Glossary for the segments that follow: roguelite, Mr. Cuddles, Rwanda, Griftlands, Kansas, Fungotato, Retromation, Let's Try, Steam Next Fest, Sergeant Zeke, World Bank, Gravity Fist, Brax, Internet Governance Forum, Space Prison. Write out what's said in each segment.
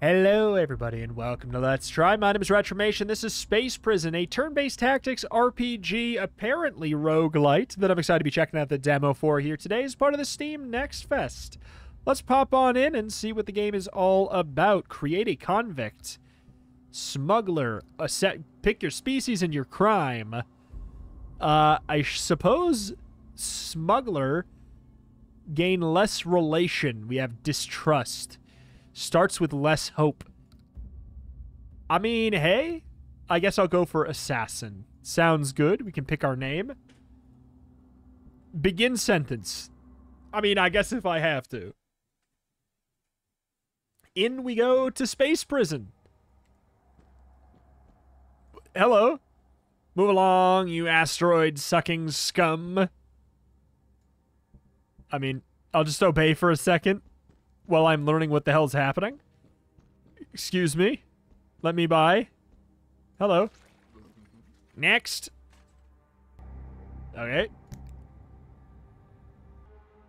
Hello everybody and welcome to Let's Try. My name is Retromation. This is Space Prison, a turn-based tactics RPG, apparently roguelite, that I'm excited to be checking out the demo for here today as part of the Steam Next Fest. Let's pop on in and see what the game is all about. Create a convict, smuggler, pick your species and your crime. I suppose smuggler, gain less relation. We have distrust. Starts with less hope. I mean, hey, I guess I'll go for assassin. Sounds good. We can pick our name. Begin sentence. I mean, I guess if I have to. In we go to Space Prison. Hello. Move along, you asteroid-sucking scum. I mean, I'll just obey for a second. While I'm learning what the hell's happening. Excuse me. Let me by. Hello. Next. Okay.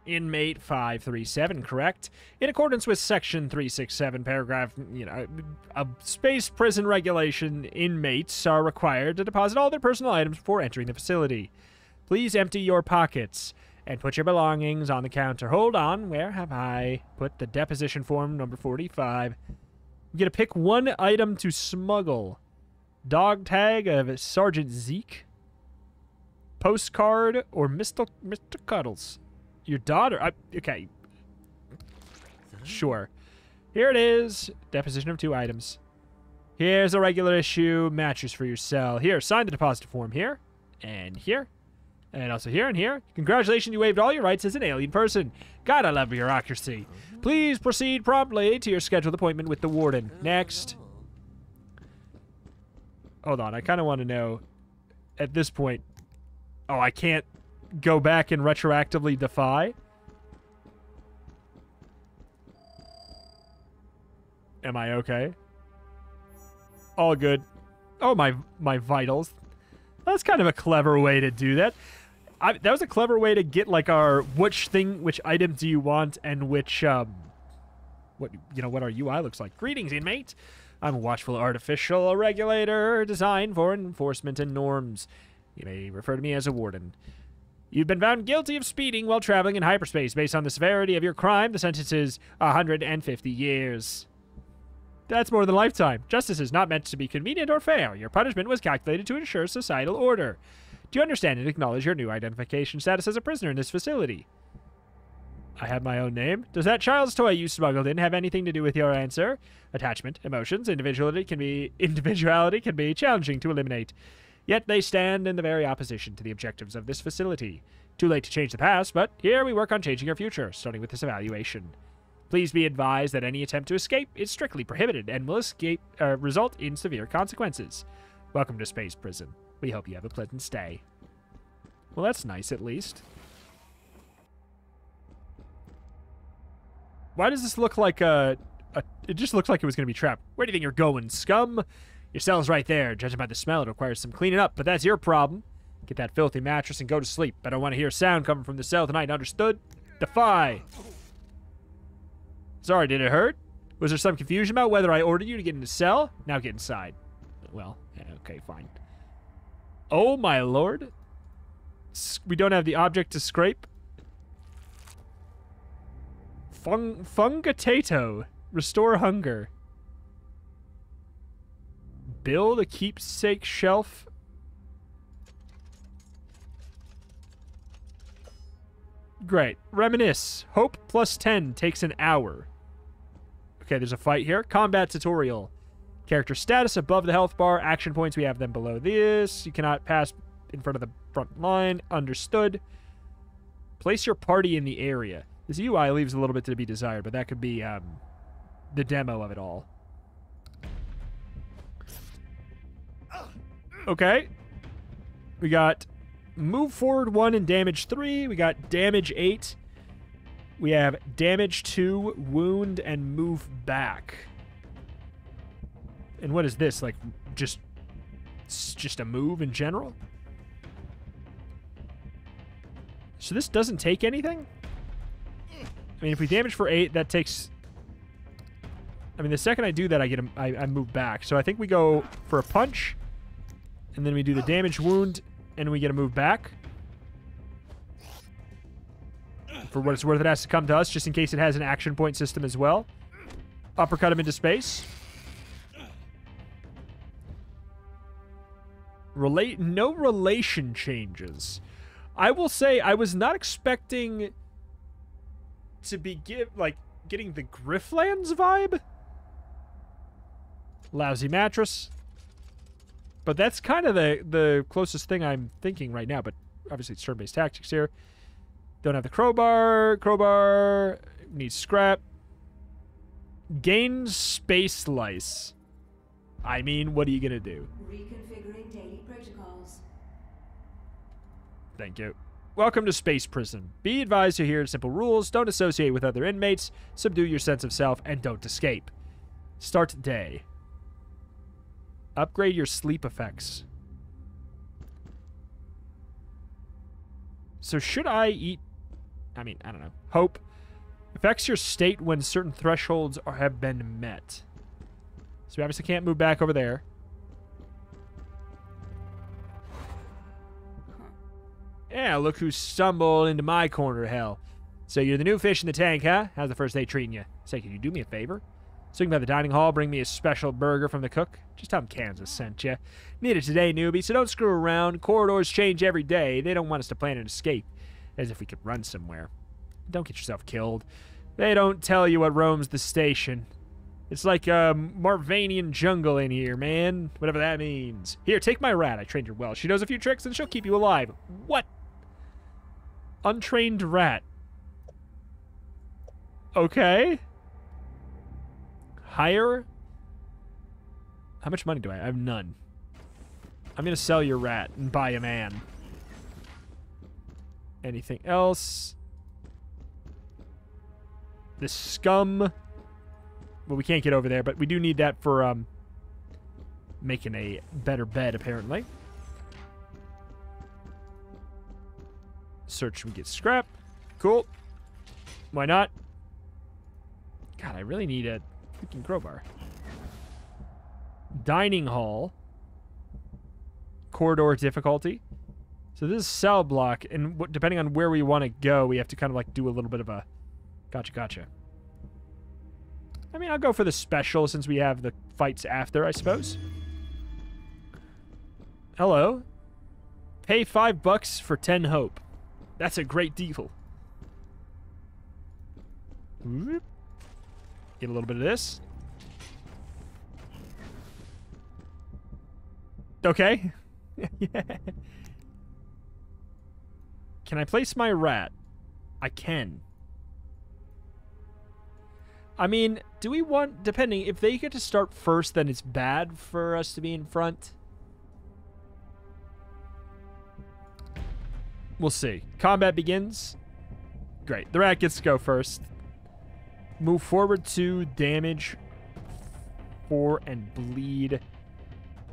Inmate 537, correct? In accordance with Section 367, paragraph, of space prison regulation, inmates are required to deposit all their personal items before entering the facility. Please empty your pockets and put your belongings on the counter. Hold on, where have I put the deposition form number 45? You get to pick one item to smuggle. Dog tag of Sergeant Zeke, postcard, or Mr. Cuddles. Your daughter. Okay. Sure. Here it is. Deposition of 2 items. Here's a regular issue mattress for your cell. Here, sign the deposit form here and here. And also here and here. Congratulations, you waived all your rights as an alien person. God, I love bureaucracy. Please proceed promptly to your scheduled appointment with the warden. Next. Hold on, I kind of want to know at this point. Oh, I can't go back and retroactively defy? Am I okay? All good. Oh, my vitals. That's kind of a clever way to do that. That was a clever way to get like our which item do you want and which what our UI looks like. Greetings, inmate. I'm a watchful artificial regulator designed for enforcement and norms. You may refer to me as a warden. You've been found guilty of speeding while traveling in hyperspace. Based on the severity of your crime, the sentence is 150 years. That's more than a lifetime. Justice is not meant to be convenient or fair. Your punishment was calculated to ensure societal order. Do you understand and acknowledge your new identification status as a prisoner in this facility? I have my own name. Does that child's toy you smuggled in have anything to do with your answer? Attachment, emotions, individuality can be challenging to eliminate. Yet they stand in the very opposition to the objectives of this facility. Too late to change the past, but here we work on changing your future, starting with this evaluation. Please be advised that any attempt to escape is strictly prohibited and will result in severe consequences. Welcome to Space Prison. We hope you have a pleasant stay. Well, that's nice, at least. Why does this look like it just looks like it was going to be trapped. Where do you think you're going, scum? Your cell's right there. Judging by the smell, it requires some cleaning up, but that's your problem. Get that filthy mattress and go to sleep. I don't want to hear a sound coming from the cell tonight, understood? Defy! Sorry, did it hurt? Was there some confusion about whether I ordered you to get in the cell? Now get inside. Well, okay, fine. Oh, my lord. We don't have the object to scrape. Fungatato. Restore hunger. Build a keepsake shelf. Great. Reminisce. Hope plus 10 takes an hour. Okay, there's a fight here. Combat tutorial. Character status above the health bar. Action points, we have them below this. You cannot pass in front of the front line. Understood. Place your party in the area. This UI leaves a little bit to be desired, but that could be the demo of it all. Okay. We got move forward 1 and damage 3. We got damage 8. We have damage 2, wound, and move back. And what is this? Like, just a move in general? So this doesn't take anything? I mean, if we damage for 8, that takes... I mean, the second I do that, I get him. I move back. So I think we go for a punch, and then we do the damage wound, and we get a move back. For what it's worth, it has to come to us, just in case it has an action point system as well. Uppercut him into space. No relation changes. I will say I was not expecting to be getting the Griftlands vibe. Lousy mattress. But that's kind of the closest thing I'm thinking right now, but obviously it's turn-based tactics here. Don't have the crowbar. Crowbar needs scrap. Gain space slice. I mean, what are you gonna do? Reconfiguring daily protocols. Thank you. Welcome to Space Prison. Be advised to hear simple rules. Don't associate with other inmates. Subdue your sense of self and don't escape. Start day. Upgrade your sleep effects. So should I eat... I mean, I don't know. Hope. Affects your state when certain thresholds have been met. So we obviously can't move back over there. Yeah, look who stumbled into my corner of hell. So you're the new fish in the tank, huh? How's the first day treating you? Say, can you do me a favor? So you can go to the dining hall, bring me a special burger from the cook. Just tell him Kansas sent you. Need it today, newbie, so don't screw around. Corridors change every day. They don't want us to plan an escape, as if we could run somewhere. Don't get yourself killed. They don't tell you what roams the station. It's like a Marvanian jungle in here, man. Whatever that means. Here, take my rat. I trained her well. She knows a few tricks, and she'll keep you alive. What? Untrained rat. Okay. Hire? How much money do I have? I have none. I'm going to sell your rat and buy a man. Anything else? This scum. Well, we can't get over there, but we do need that for making a better bed, apparently. Search and get scrap. Cool. Why not? God, I really need a freaking crowbar. Dining hall. Corridor difficulty. So this is cell block, and depending on where we want to go, we have to kind of like do a little bit of a gotcha. I mean, I'll go for the special since we have the fights after, I suppose. Hello. Pay $5 for 10 hope. That's a great deal. Get a little bit of this. Okay. Yeah. Can I place my rat? I can. I mean, do we want... Depending, if they get to start first, then it's bad for us to be in front. We'll see. Combat begins. Great. The rat gets to go first. Move forward to damage 4 and bleed.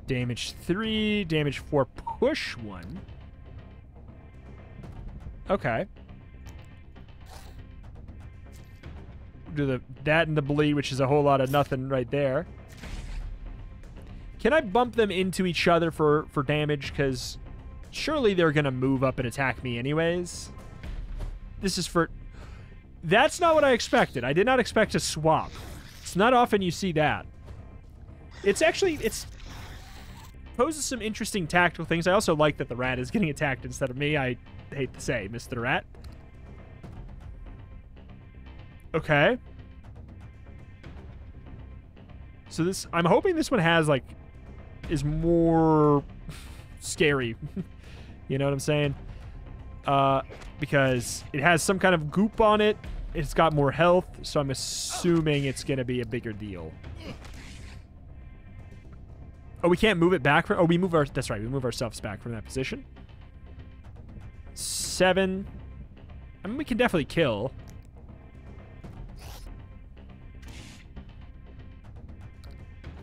Damage 3. Damage 4. Push 1. Okay. Do that and the bleed, which is a whole lot of nothing right there. Can I bump them into each other for damage? Because surely they're going to move up and attack me anyways. This is for... That's not what I expected. I did not expect to swap. It's not often you see that. It's actually... It poses some interesting tactical things. I also like that the rat is getting attacked instead of me. I hate to say, Mr. Rat. Okay. So this... I'm hoping this one has, like... is more... scary. You know what I'm saying? Because it has some kind of goop on it. It's got more health, so I'm assuming it's going to be a bigger deal. Oh, we can't move it back. Oh, we move our... That's right. We move ourselves back from that position. 7. I mean, we can definitely kill...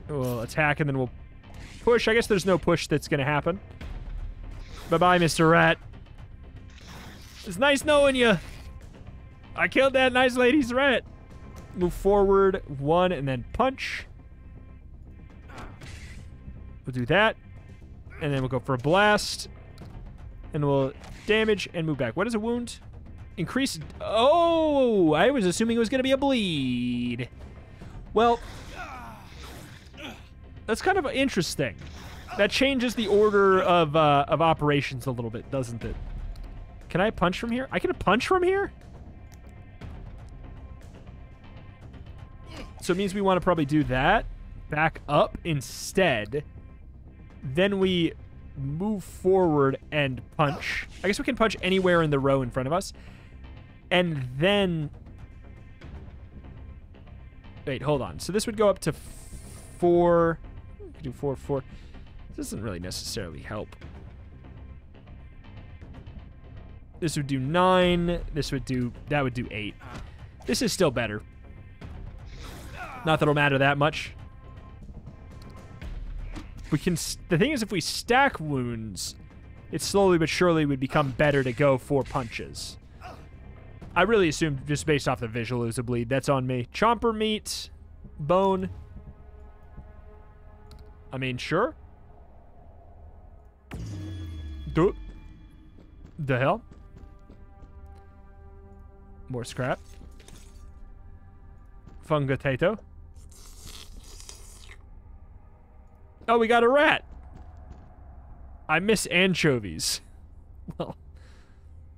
We'll attack, and then we'll push. I guess there's no push that's going to happen. Bye-bye, Mr. Rat. It's nice knowing you. I killed that nice lady's rat. move forward, one, and then punch. We'll do that. And then we'll go for a blast. And we'll damage and move back. What is a wound? Increase... Oh! I was assuming it was going to be a bleed. Well, that's kind of interesting. That changes the order of operations a little bit, doesn't it? Can I punch from here? I can punch from here? So it means we want to probably do that. Back up instead. Then we move forward and punch. I guess we can punch anywhere in the row in front of us. And then... Wait, hold on. So this would go up to 4. We could do 4, 4. This doesn't really necessarily help. This would do 9. This would do... That would do 8. This is still better. Not that it'll matter that much. We can... The thing is, if we stack wounds, it slowly but surely would become better to go for punches. I really assumed, just based off the visual, it was a bleed. That's on me. Chomper meat. Bone. I mean, sure. Duh. The hell? More scrap. Fungotato. Oh, we got a rat. I miss anchovies.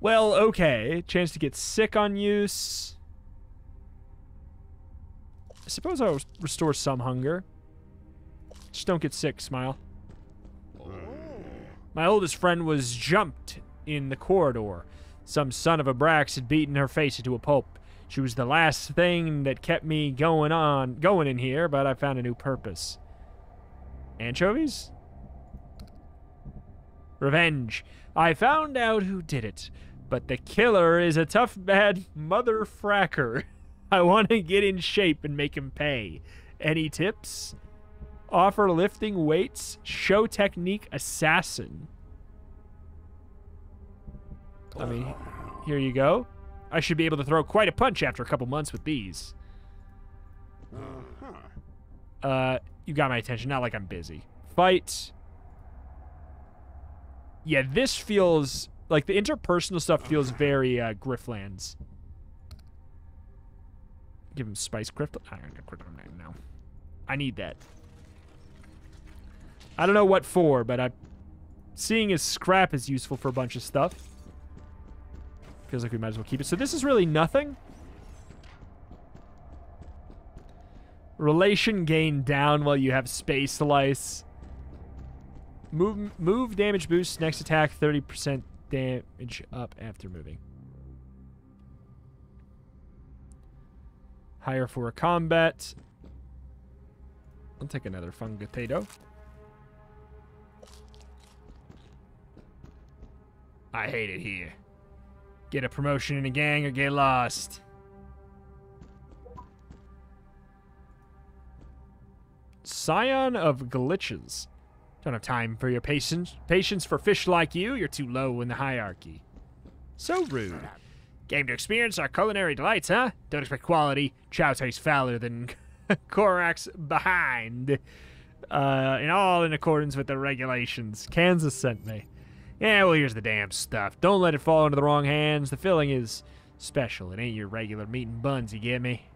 Well, okay. Chance to get sick on use. I suppose I'll restore some hunger. Just don't get sick, Smile. My oldest friend was jumped in the corridor. Some son of a Brax had beaten her face into a pulp. She was the last thing that kept me going in here, but I found a new purpose. Anchovies? Revenge. I found out who did it, but the killer is a tough, bad mother fracker. I want to get in shape and make him pay. Any tips? Offer lifting weights, show technique, assassin. I mean, here you go. I should be able to throw quite a punch after a couple months with these. You got my attention. Not like I'm busy. Fight. Yeah, this feels... Like, the interpersonal stuff feels very Griftlands. Give him Spice Grift. I'm going to quit on that now. I need that. I don't know what for, but I'm seeing his scrap is useful for a bunch of stuff. Feels like we might as well keep it. So this is really nothing. Relation gain down while you have space slice. Move damage boost. Next attack, 30% damage up after moving. Higher for a combat. I'll take another Fungotato. I hate it here. Get a promotion in a gang or get lost. Scion of Glitches. Don't have time for your patience for fish like you. You're too low in the hierarchy. So rude. Game to experience our culinary delights, huh? Don't expect quality. Chow tastes fouler than Korax behind. And all in accordance with the regulations. Kansas sent me. Yeah, well, here's the damn stuff. Don't let it fall into the wrong hands. The filling is special. It ain't your regular meat and buns, you get me?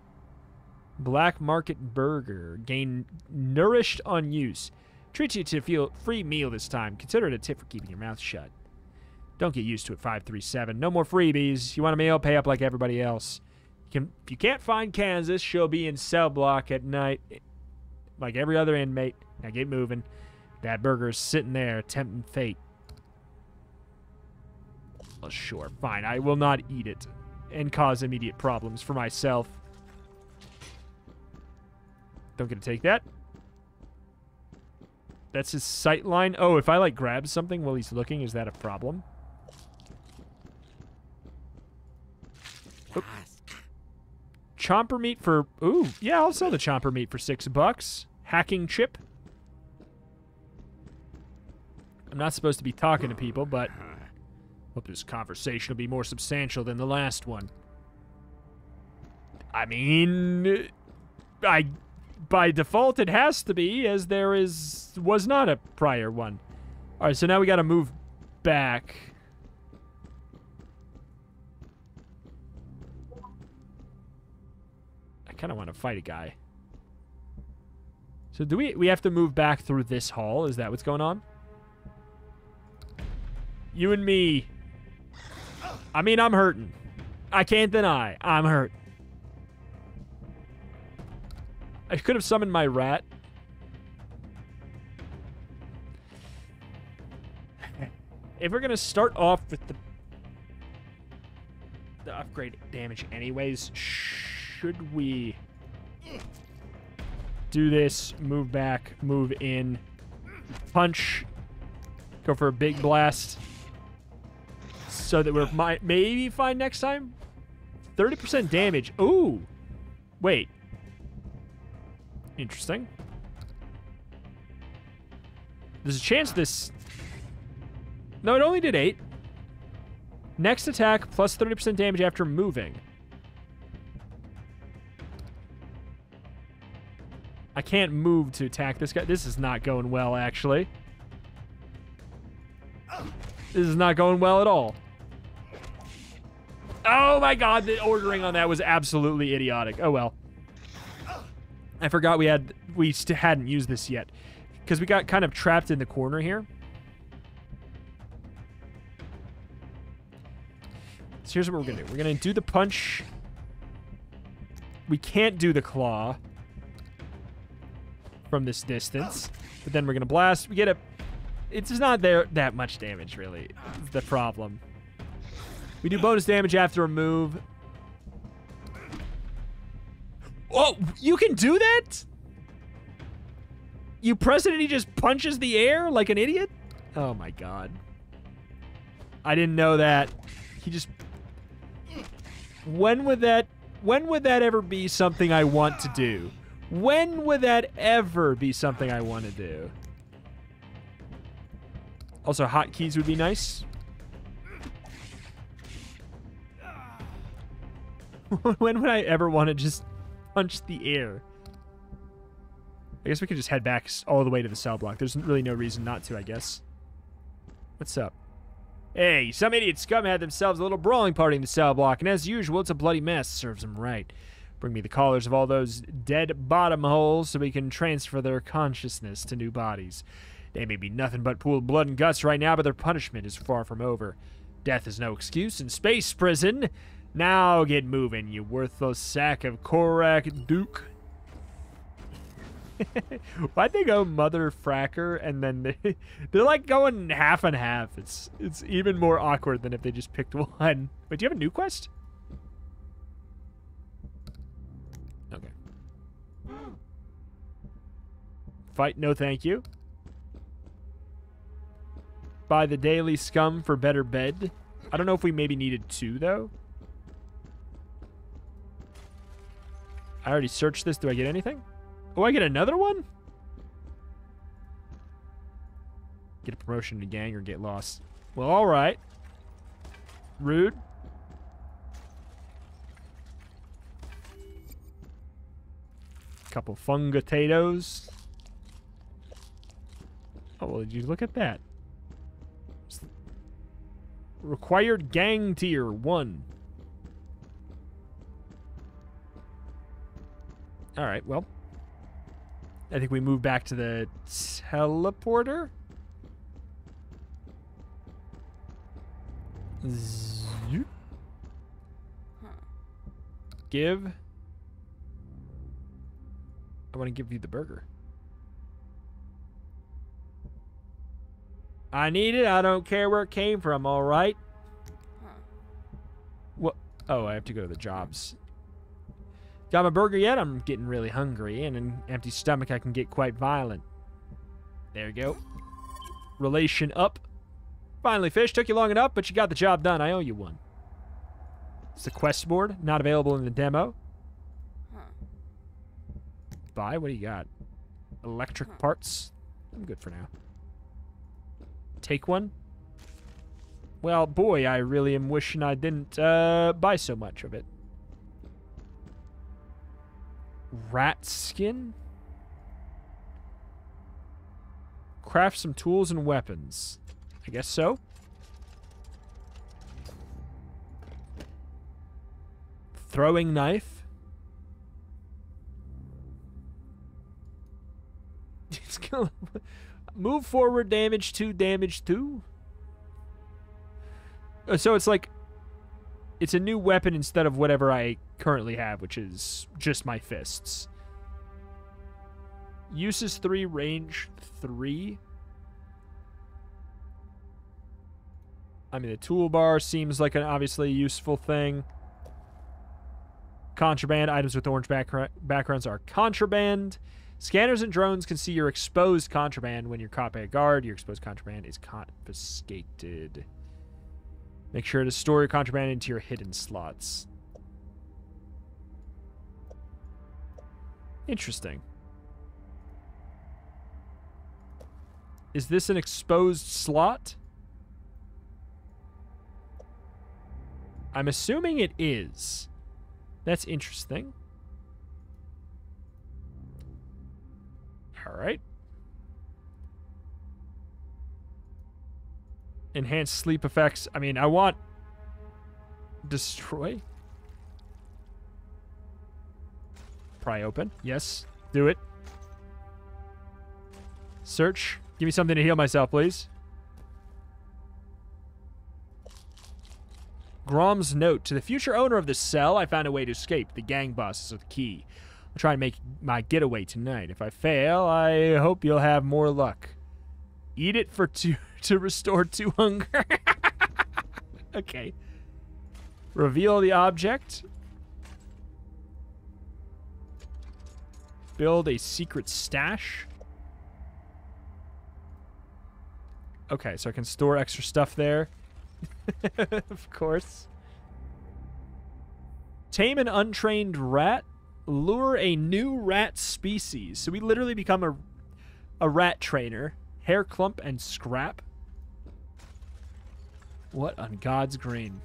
Black Market Burger. Gain nourished on use. Treat you to a free meal this time. Consider it a tip for keeping your mouth shut. Don't get used to it, 537. No more freebies. You want a meal? Pay up like everybody else. If you can't find Kansas, she'll be in cell block at night. Like every other inmate. Now get moving. That burger's sitting there, tempting fate. Well, sure, fine. I will not eat it and cause immediate problems for myself. Don't get to take that. That's his sight line. Oh, if I, like, grab something while he's looking, is that a problem? Oop. Chomper meat for... Ooh, yeah, I'll sell the chomper meat for $6. Hacking chip. I'm not supposed to be talking to people, but... Hope this conversation will be more substantial than the last one. I mean, by default it has to be, as there was not a prior one. All right, so now we got to move back. I kind of want to fight a guy. So do we have to move back through this hall? Is that what's going on? You and me. I mean, I'm hurting. I can't deny. I'm hurt. I could have summoned my rat. If we're going to start off with the upgrade damage anyways, should we do this, move back, move in, punch, go for a big blast, so that we're maybe fine next time? 30% damage. Ooh. Wait. Interesting. There's a chance this... No, it only did 8. Next attack, plus 30% damage after moving. I can't move to attack this guy. This is not going well, actually. This is not going well at all. Oh, my God. The ordering on that was absolutely idiotic. Oh, well. I forgot we hadn't used this yet, because we got kind of trapped in the corner here. So here's what we're gonna do. We're gonna do the punch. We can't do the claw from this distance, but then we're gonna blast. We get a. It's just not there that much damage, really. It's the problem. We do bonus damage after a move. Oh, you can do that? You press it and he just punches the air like an idiot? Oh my God. I didn't know that. He just... When would that ever be something I want to do? When would that ever be something I want to do? Also, hotkeys would be nice. When would I ever want to just punch the air? I guess we could just head back all the way to the cell block. There's really no reason not to, I guess. What's up? Hey, some idiot scum had themselves a little brawling party in the cell block, and as usual, it's a bloody mess. Serves them right. Bring me the collars of all those dead bottom holes so we can transfer their consciousness to new bodies. They may be nothing but pooled blood and guts right now, but their punishment is far from over. Death is no excuse in space prison. Now get moving, you worthless sack of Korak Duke. Why'd they go mother fracker and then they're like going half and half? It's even more awkward than if they just picked one. Wait, do you have a new quest? Okay. Fight, no thank you. Buy the daily scum for better bed. I don't know if we maybe needed 2 though. I already searched this. Do I get anything? Oh, I get another one? Get a promotion to gang or get lost. Well, all right. Rude. Couple fungotatoes. Oh, well, did you look at that? Required gang tier 1. All right, well, I think we move back to the teleporter. Zoop. Give. I want to give you the burger. I need it. I don't care where it came from, all right? What? Oh, I have to go to the jobs. Got my burger yet? I'm getting really hungry, and an empty stomach I can get quite violent. There you go. Relation up. Finally, fish. Took you long enough, but you got the job done. I owe you one. It's the quest board. Not available in the demo. Buy? What do you got? Electric parts? I'm good for now. Take one? Well, boy, I really am wishing I didn't buy so much of it. Rat skin? Craft some tools and weapons. I guess so. Throwing knife. It's gonna move forward, damage two, damage two. So it's like, it's a new weapon instead of whatever I currently have, which is just my fists. Uses 3, range 3. I mean, the toolbar seems like an obviously useful thing. Contraband. Items with orange backgrounds are contraband. Scanners and drones can see your exposed contraband when you're caught by a guard. Your exposed contraband is confiscated. Make sure to store your contraband into your hidden slots. Interesting. Is this an exposed slot? I'm assuming it is. That's interesting. All right. Enhanced sleep effects. I mean, I want... Destroy? Pry open. Yes. Do it. Search. Give me something to heal myself, please. Grom's note. To the future owner of the cell, I found a way to escape. The gang boss is with the key. I'll try and make my getaway tonight. If I fail, I hope you'll have more luck. Eat it for two... to restore 2 hunger. Okay. Reveal the object. Build a secret stash. Okay, so I can store extra stuff there. Of course. Tame an untrained rat. Lure a new rat species. So we literally become a rat trainer. Hair clump and scrap. What on God's green?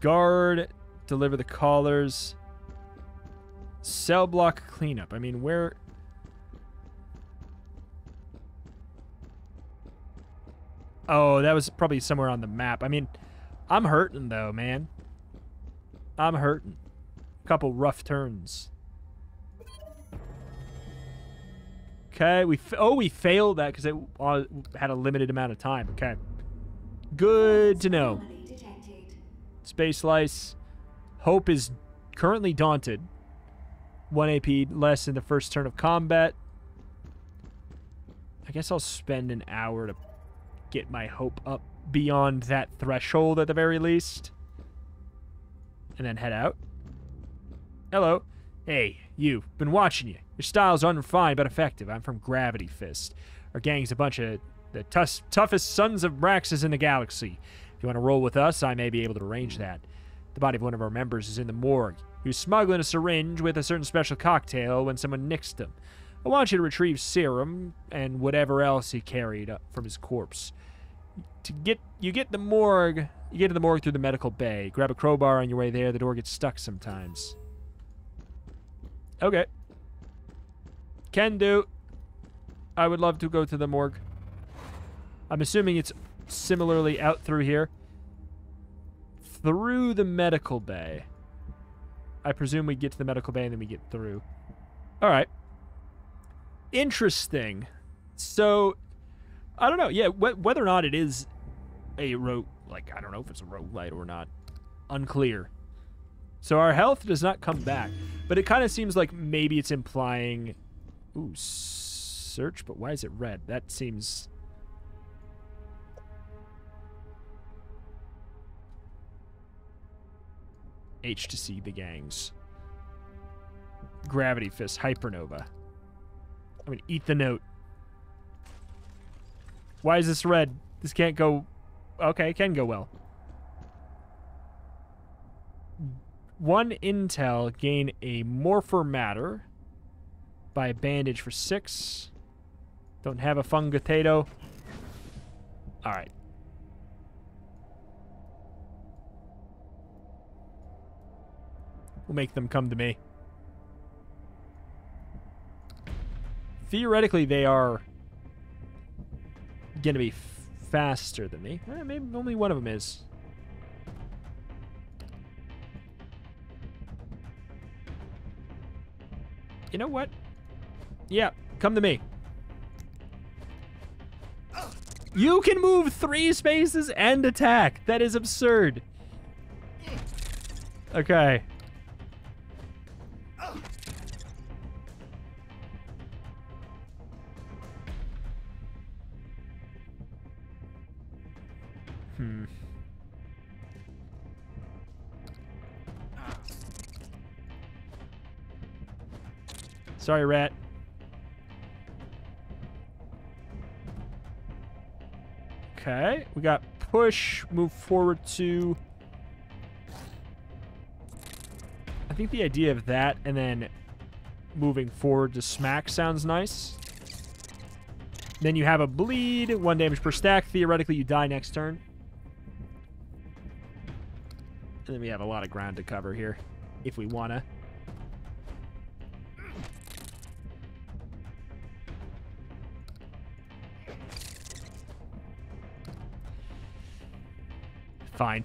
Guard, deliver the collars. Cell block cleanup. I mean, where... Oh, that was probably somewhere on the map. I mean, I'm hurting, though, man. I'm hurting. Couple rough turns. Okay, we failed that because it had a limited amount of time. Okay. Good to know. Space Lice. Hope is currently daunted. 1 AP less in the first turn of combat. I guess I'll spend an hour to get my hope up beyond that threshold at the very least. And then head out. Hello. Hey, you. Been watching you. Your style's unrefined but effective. I'm from Gravity Fist. Our gang's a bunch of the toughest sons of Braxes in the galaxy. If you want to roll with us, I may be able to arrange that. The body of one of our members is in the morgue. He was smuggling a syringe with a certain special cocktail when someone nixed him. I want you to retrieve serum and whatever else he carried up from his corpse. You get to the morgue through the medical bay. Grab a crowbar on your way there. The door gets stuck sometimes. Okay. Can do. I would love to go to the morgue. I'm assuming it's similarly out through here. Through the medical bay. I presume we get to the medical bay and then we get through. Alright. Interesting. So, I don't know. Yeah, whether or not it is a rogue... Like, I don't know if it's a roguelite or not. Unclear. So our health does not come back. But it kind of seems like maybe it's implying... Ooh, search, but why is it red? That seems... H to see the gangs. Gravity Fist, Hypernova. I'm gonna eat the note. Why is this red? This can't go... Okay, it can go well. 1 intel, gain a morpher matter... Buy a bandage for 6. Don't have a fungotato. Alright. We'll make them come to me. Theoretically, they are going to be faster than me. Eh, maybe only one of them is. You know what? Yeah, come to me. You can move 3 spaces and attack. That is absurd. Okay. Sorry, rat. Okay, we got push, move forward to... I think the idea of that and then moving forward to smack sounds nice. Then you have a bleed, 1 damage per stack. Theoretically, you die next turn. And then we have a lot of ground to cover here, if we want to. Fine.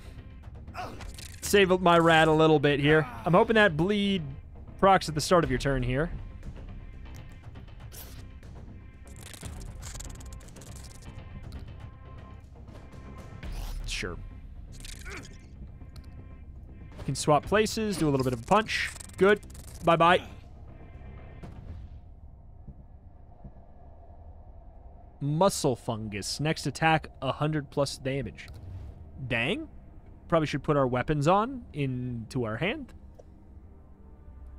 Save up my rat a little bit here. I'm hoping that bleed procs at the start of your turn here. Sure. You can swap places, do a little bit of a punch. Good. Bye-bye. Muscle fungus. Next attack, 100 plus damage. Dang. Probably should put our weapons on into our hand.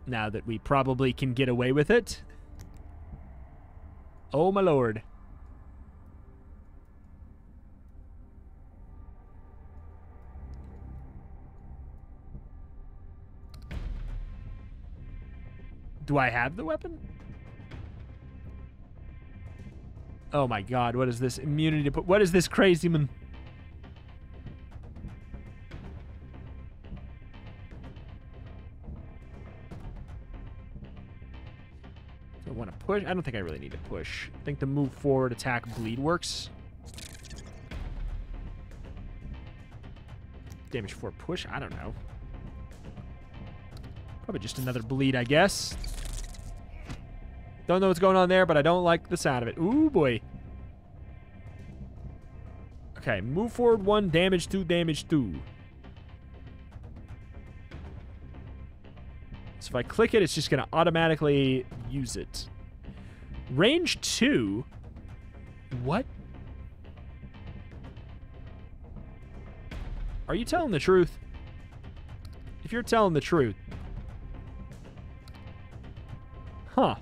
Now that we probably can get away with it. Oh, my lord. Do I have the weapon? Oh, my God. What is this? Immunity to... What is this crazy man... Push. I don't think I really need to push. I think the move forward, attack, bleed works. Damage 4 push? I don't know. Probably just another bleed, I guess. Don't know what's going on there, but I don't like the sound of it. Ooh, boy. Okay, move forward 1, damage 2, damage 2. So if I click it, it's just going to automatically use it. Range 2? What? Are you telling the truth? If you're telling the truth. Huh.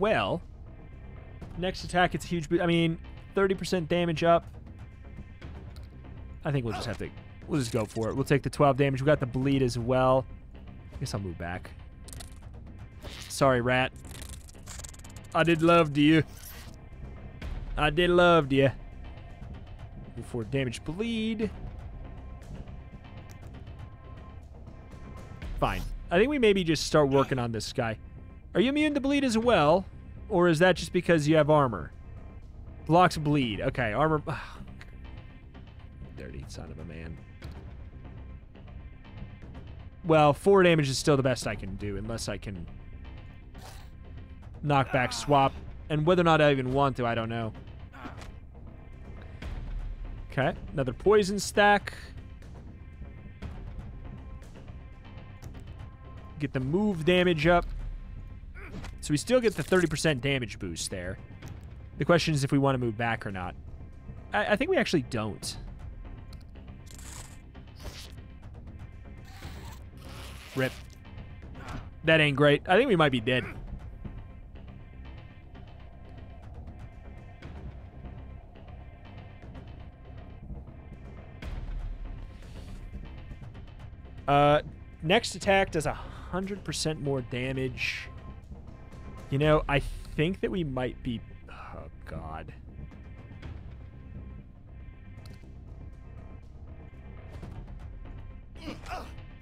Well. Next attack, it's a huge... I mean, 30% damage up. I think we'll just have to... We'll just go for it. We'll take the 12 damage. We got the bleed as well. I guess I'll move back. Sorry, rat. I did love to you. I did love to you. Before damage bleed. Fine. I think we maybe just start working on this guy. Are you immune to bleed as well? Or is that just because you have armor? Blocks bleed. Okay, armor... Dirty son of a man. Well, 4 damage is still the best I can do, unless I can knock back, swap, and whether or not I even want to, I don't know. Okay, another poison stack. Get the move damage up. So we still get the 30% damage boost there. The question is if we want to move back or not. I think we actually don't. Rip. That ain't great. I think we might be dead. Next attack does 100% more damage. You know, I think that we might be... Oh, God.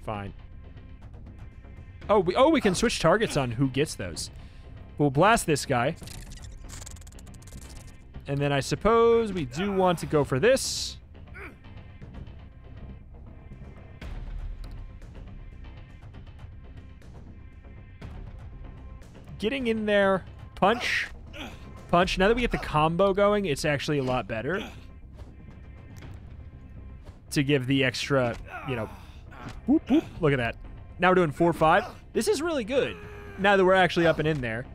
Fine. Oh, we can switch targets on who gets those. We'll blast this guy. And then I suppose we do want to go for this. Getting in there, punch, punch. Now that we get the combo going, it's actually a lot better to give the extra, you know, whoop, whoop. Look at that. Now we're doing 4-5. This is really good now that we're actually up and in there.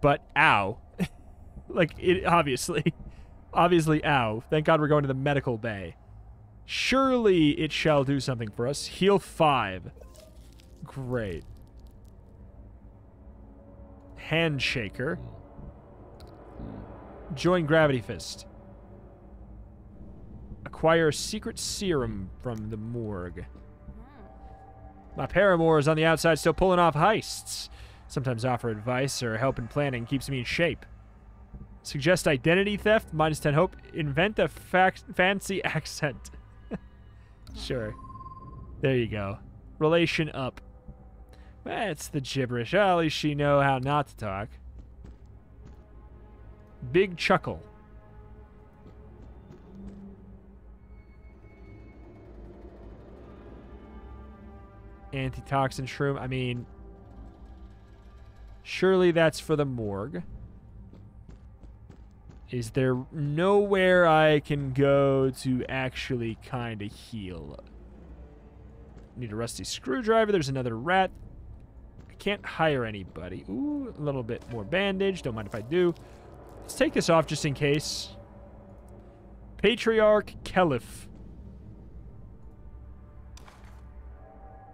But ow. Like, it, obviously, ow. Thank God we're going to the medical bay. Surely it shall do something for us. Heal 5. Great. Handshaker. Join Gravity Fist. Acquire a secret serum from the morgue. My paramour is on the outside still pulling off heists. Sometimes offer advice or help in planning. Keeps me in shape. Suggest identity theft. Minus 10 hope. Invent a fancy accent. Sure. There you go. Relation up. That's the gibberish. Well, at least she know how not to talk. Big chuckle. Antitoxin shroom. I mean, surely that's for the morgue. Is there nowhere I can go to actually kind of heal? Need a rusty screwdriver. There's another rat. I can't hire anybody. Ooh, a little bit more bandage. Don't mind if I do. Let's take this off just in case. Patriarch Caliph.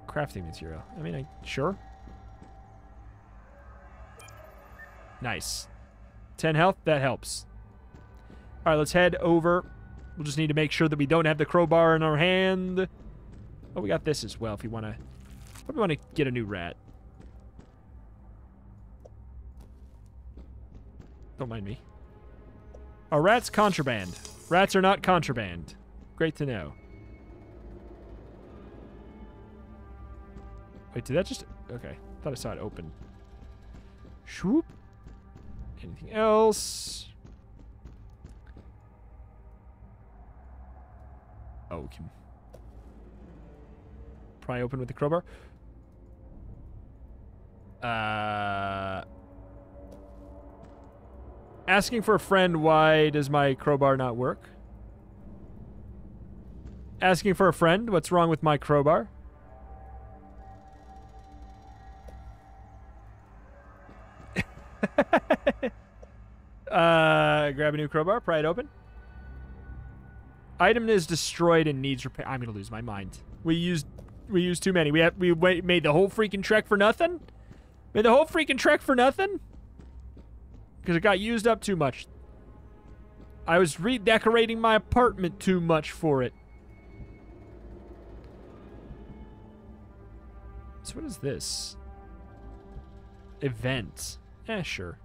Crafting material. I mean, sure. Nice. 10 health. That helps. All right, let's head over. We'll just need to make sure that we don't have the crowbar in our hand. Oh, we got this as well if you want to. Probably want to get a new rat. Don't mind me. Are rats contraband? Rats are not contraband. Great to know. Wait, did that just... Okay. I thought I saw it open. Shoop. Anything else? Oh, we can pry open with the crowbar. Asking for a friend, why does my crowbar not work? Asking for a friend, what's wrong with my crowbar? Grab a new crowbar, pry it open. Item is destroyed and needs repair. I'm gonna lose my mind. We used too many. We made the whole freaking trek for nothing. Made the whole freaking trek for nothing because it got used up too much. I was redecorating my apartment too much for it. So what is this? Event. Eh, sure.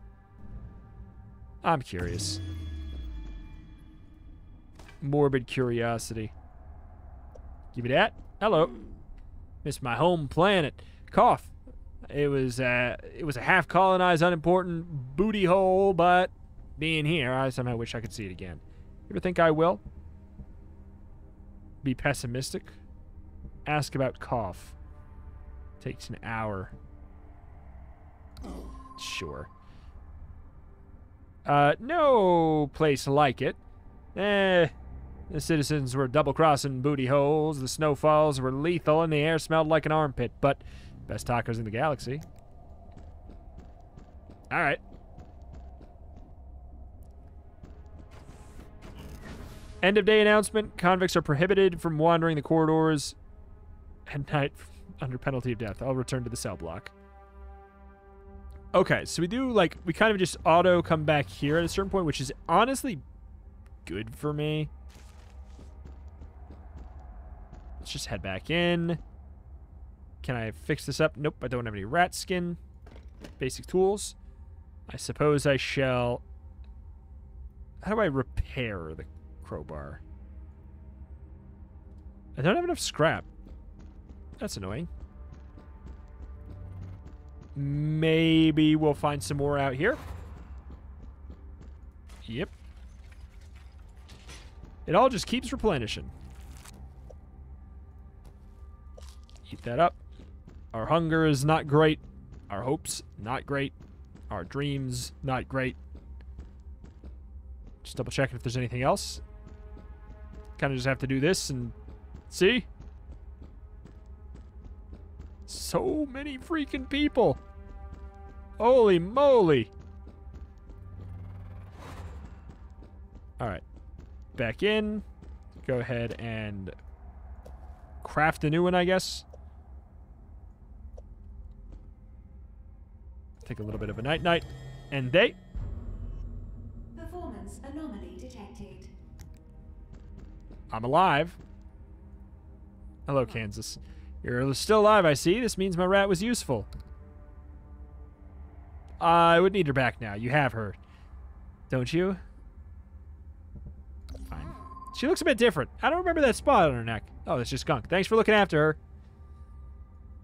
I'm curious. Morbid curiosity. Give me that. Hello. Miss my home planet. Cough. It was a half-colonized, unimportant booty hole, but being here, I somehow wish I could see it again. You ever think I will? Be pessimistic? Ask about cough. Takes an hour. Sure. No place like it. The citizens were double-crossing booty holes. The snowfalls were lethal, and the air smelled like an armpit. But best tacos in the galaxy. All right. End of day announcement. Convicts are prohibited from wandering the corridors at night under penalty of death. I'll return to the cell block. Okay, so we do, like, we kind of just auto come back here at a certain point, which is honestly good for me. Let's just head back in. Can I fix this up? Nope, I don't have any rat skin. Basic tools. I suppose I shall... How do I repair the crowbar? I don't have enough scrap. That's annoying. Maybe we'll find some more out here. Yep. It all just keeps replenishing. Eat that up. Our hunger is not great. Our hopes, not great. Our dreams, not great. Just double checking if there's anything else. Kind of just have to do this and see. So many freaking people. Holy moly. All right. Back in. Go ahead and craft a new one, I guess. Take a little bit of a night-night. And they... Performance anomaly detected. I'm alive. Hello, Kansas. You're still alive, I see. This means my rat was useful. I would need her back now. You have her. Don't you? Fine. She looks a bit different. I don't remember that spot on her neck. Oh, that's just gunk. Thanks for looking after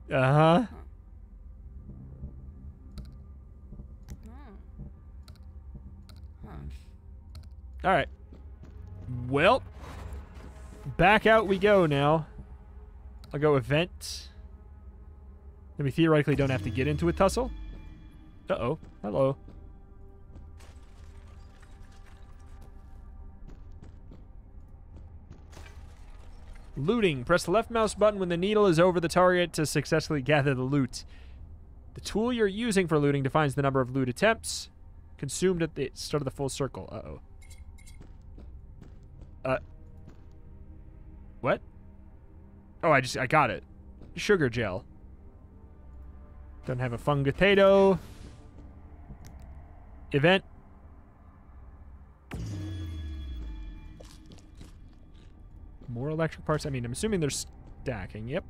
her. Uh-huh. All right. Well, back out we go now. I'll go event. Then we theoretically don't have to get into a tussle. Uh-oh. Hello. Looting. Press the left mouse button when the needle is over the target to successfully gather the loot. The tool you're using for looting defines the number of loot attempts consumed at the start of the full circle. Uh-oh. What? Oh, I got it. Sugar gel. Don't have a fungato. Event. More electric parts. I mean, I'm assuming they're stacking. Yep.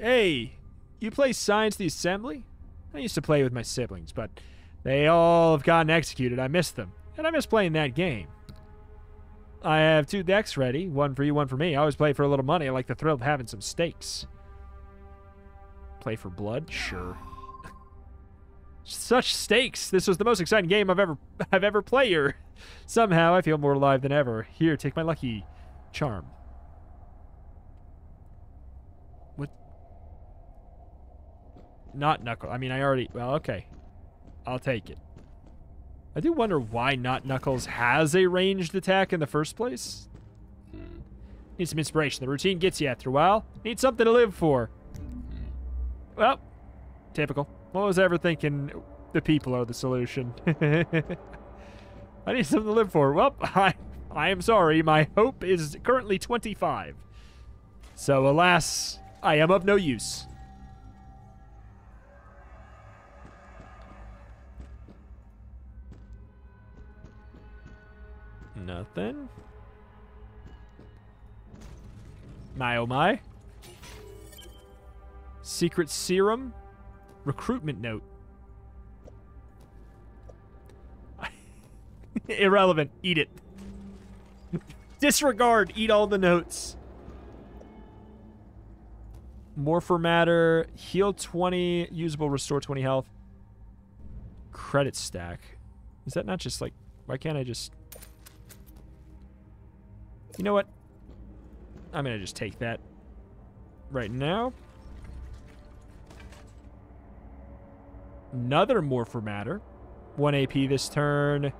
Hey, you play Science the Assembly? I used to play with my siblings, but they all have gotten executed. I miss them. And I miss playing that game. I have two decks ready. One for you, one for me. I always play for a little money. I like the thrill of having some stakes. Play for blood? Sure. Such stakes! This was the most exciting game I've ever played. Somehow I feel more alive than ever. Here, take my lucky charm. What? Not knuckle. I mean, I already... Well, okay. I'll take it. I do wonder why Not Knuckles has a ranged attack in the first place. Need some inspiration. The routine gets you after a while. Need something to live for. Well, typical. What was I ever thinking? The people are the solution. I need something to live for. Well, I am sorry. My hope is currently 25. So, alas, I am of no use. Nothing. My oh my. Secret serum. Recruitment note. Irrelevant. Eat it. Disregard. Eat all the notes. Morpher matter. Heal 20. Usable. Restore 20 health. Credit stack. Is that not just like... Why can't I just... You know what? I'm going to just take that right now. Another Morpher Matter. 1 AP this turn.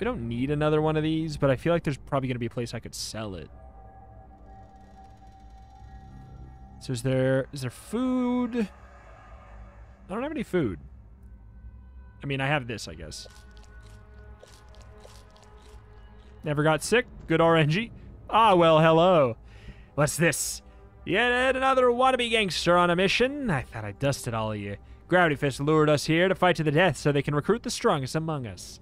We don't need another one of these, but I feel like there's probably going to be a place I could sell it. So is there food? I don't have any food. I mean, I have this, I guess. Never got sick. Good RNG. Ah, well, hello. What's this? Yet another wannabe gangster on a mission. I thought I dusted all of you. Gravity Fist lured us here to fight to the death so they can recruit the strongest among us.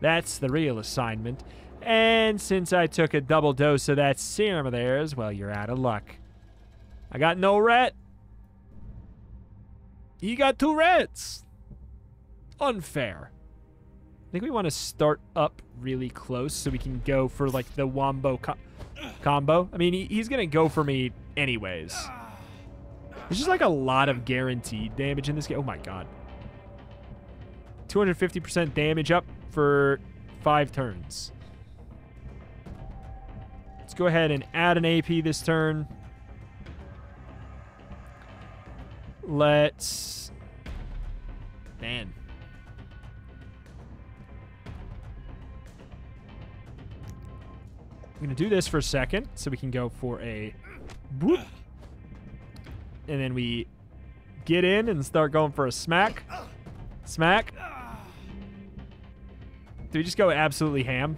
That's the real assignment. And since I took a double dose of that serum of theirs, well, you're out of luck. I got no rat. You got two rats. Unfair. I think we want to start up really close so we can go for, like, the wombo combo. I mean, he's going to go for me anyways. There's just, like, a lot of guaranteed damage in this game. Oh, my God. 250% damage up for 5 turns. Let's go ahead and add an AP this turn. Let's... Man. I'm going to do this for a second so we can go for a whoop. And then we get in and start going for a smack. Smack. Do we just go absolutely ham?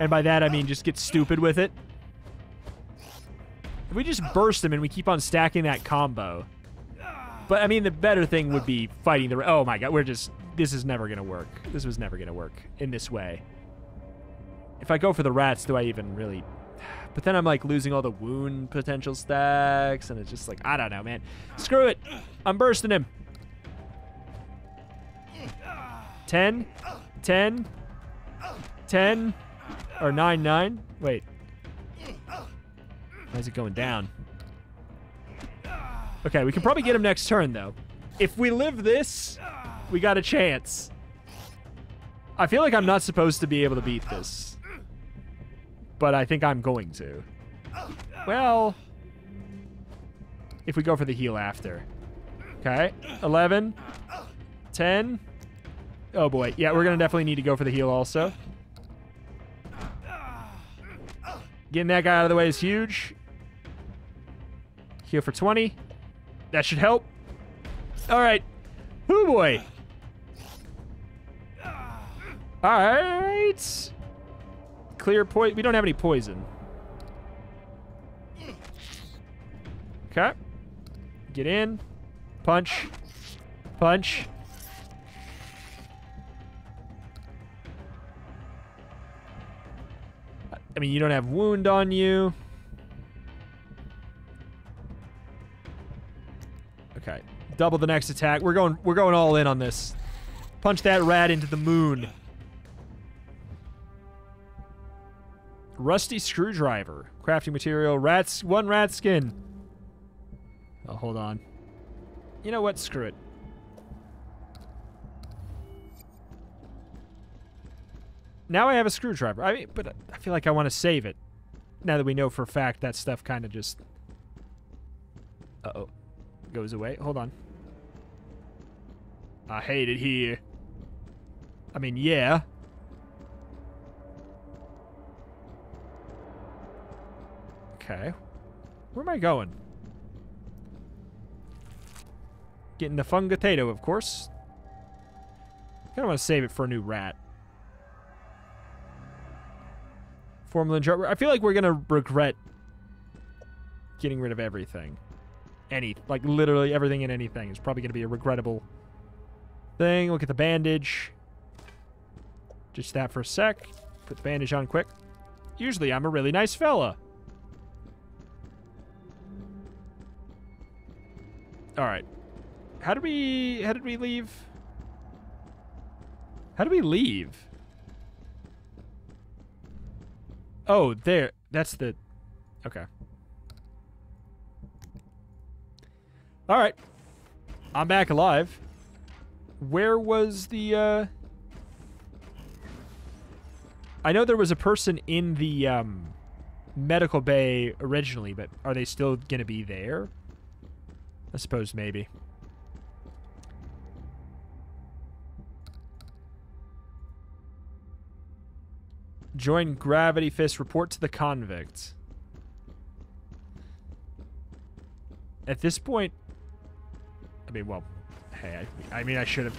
And by that, I mean just get stupid with it. If we just burst them and we keep on stacking that combo. But, I mean, the better thing would be fighting the... Oh, my God. We're just... This is never going to work. This was never going to work in this way. If I go for the rats, do I even really... But then I'm, like, losing all the wound potential stacks, and it's just like... I don't know, man. Screw it. I'm bursting him. 10. 10. 10. Or 9, 9. Wait. Why is it going down? Okay, we can probably get him next turn, though. If we live this, we got a chance. I feel like I'm not supposed to be able to beat this. But I think I'm going to. Well, if we go for the heal after. Okay, 11, 10. Oh, boy. Yeah, we're going to definitely need to go for the heal also. Getting that guy out of the way is huge. Heal for 20. That should help. All right. Oh, boy. All right. Clear poison. We don't have any poison. Okay. Get in. Punch. Punch. I mean, you don't have wound on you. Okay, double the next attack. We're going all in on this. Punch that rat into the moon. Rusty screwdriver. Crafting material. Rats. 1 rat skin. Oh, hold on. You know what? Screw it. Now I have a screwdriver. I mean, but I feel like I want to save it. Now that we know for a fact that stuff kind of just... Uh-oh. Goes away. Hold on. I hate it here. I mean, yeah. Okay. Where am I going? Getting the fungotato, of course. I kind of want to save it for a new rat. Formula jar. I feel like we're going to regret getting rid of everything. Any, like, literally everything and anything is probably going to be a regrettable thing. Look at the bandage. Just that for a sec. Put the bandage on quick. Usually I'm a really nice fella. All right. How did we leave? How do we leave? Oh, there. That's the... Okay. All right, I'm back alive. Where was the, I know there was a person in the medical bay originally, but are they still going to be there? I suppose maybe. Join Gravity Fist, report to the convict. At this point... I mean, well, hey, I mean, I should have.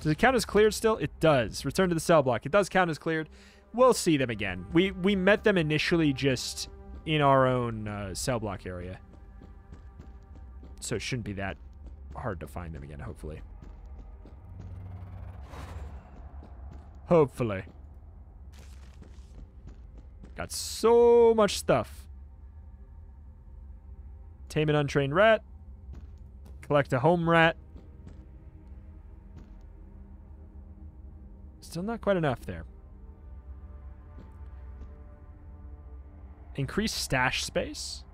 Does it count as cleared still? It does. Return to the cell block. It does count as cleared. We'll see them again. We met them initially just in our own cell block area. So it shouldn't be that hard to find them again, hopefully. Hopefully. Got so much stuff. Tame an untrained rat. Collect a home rat. Still not quite enough there. Increase stash space.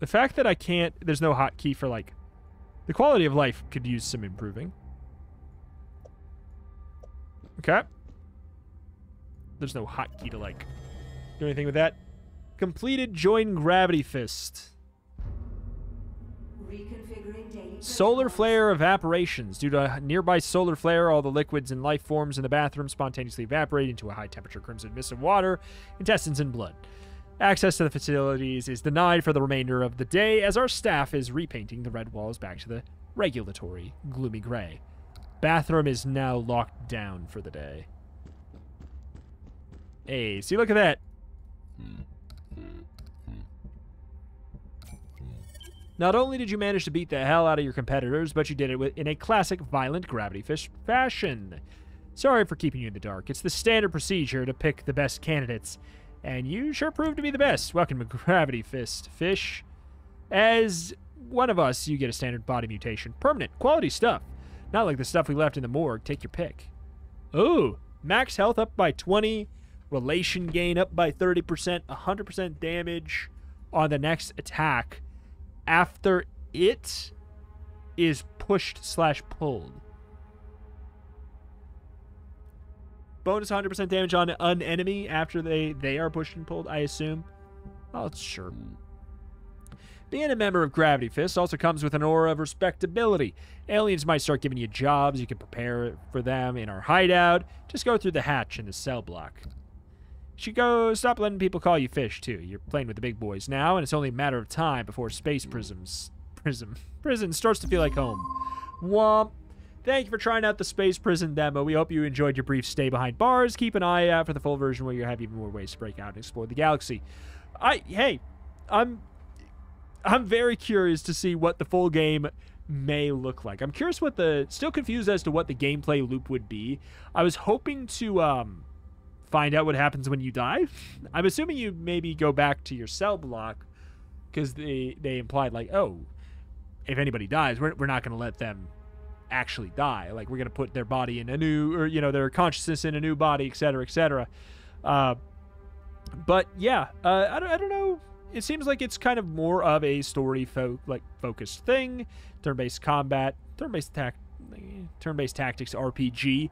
The fact that I can't... There's no hotkey for, like... The quality of life could use some improving. Okay. There's no hotkey to, like, do anything with that. Completed join Gravity Fist. Solar flare evaporations. Due to a nearby solar flare, all the liquids and life forms in the bathroom spontaneously evaporate into a high-temperature crimson mist of water, intestines, and blood. Access to the facilities is denied for the remainder of the day as our staff is repainting the red walls back to the regulatory gloomy gray. Bathroom is now locked down for the day. Hey, see, look at that. Not only did you manage to beat the hell out of your competitors, but you did it in a classic violent Gravity Fist fashion. Sorry for keeping you in the dark. It's the standard procedure to pick the best candidates, and you sure proved to be the best. Welcome to Gravity Fist, Fish. As one of us, you get a standard body mutation. Permanent, quality stuff. Not like the stuff we left in the morgue. Take your pick. Ooh, max health up by 20, relation gain up by 30%, 100% damage on the next attack. After it is pushed / pulled. Bonus 100% damage on an enemy after they are pushed and pulled, I assume. Oh, sure. Being a member of Gravity Fist also comes with an aura of respectability. Aliens might start giving you jobs. You can prepare for them in our hideout. Just go through the hatch in the cell block. You go stop letting people call you Fish too. You're playing with the big boys now, and it's only a matter of time before Space Prison starts to feel like home. Womp. Thank you for trying out the Space Prison demo. We hope you enjoyed your brief stay behind bars. Keep an eye out for the full version where you have even more ways to break out and explore the galaxy. Hey, I'm very curious to see what the full game may look like. I'm curious what the still confused as to what the gameplay loop would be. I was hoping to find out what happens when you die. I'm assuming you maybe go back to your cell block because they implied, like, oh, if anybody dies, we're not going to let them actually die. Like, we're going to put their body in a new, or, you know, their consciousness in a new body, et cetera, et cetera. But yeah, I don't know. It seems like it's kind of more of a story focused thing. Turn-based combat, turn-based tactics, RPG,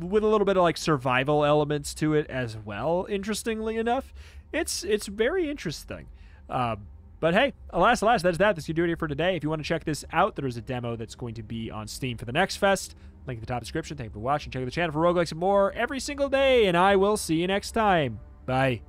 with a little bit of, like, survival elements to it as well, interestingly enough. It's very interesting. But hey, alas, that's that. That's going to do it here for today. If you want to check this out, there is a demo that's going to be on Steam for the Next Fest. Link in the top description. Thank you for watching. Check out the channel for roguelikes and more every single day, and I will see you next time. Bye.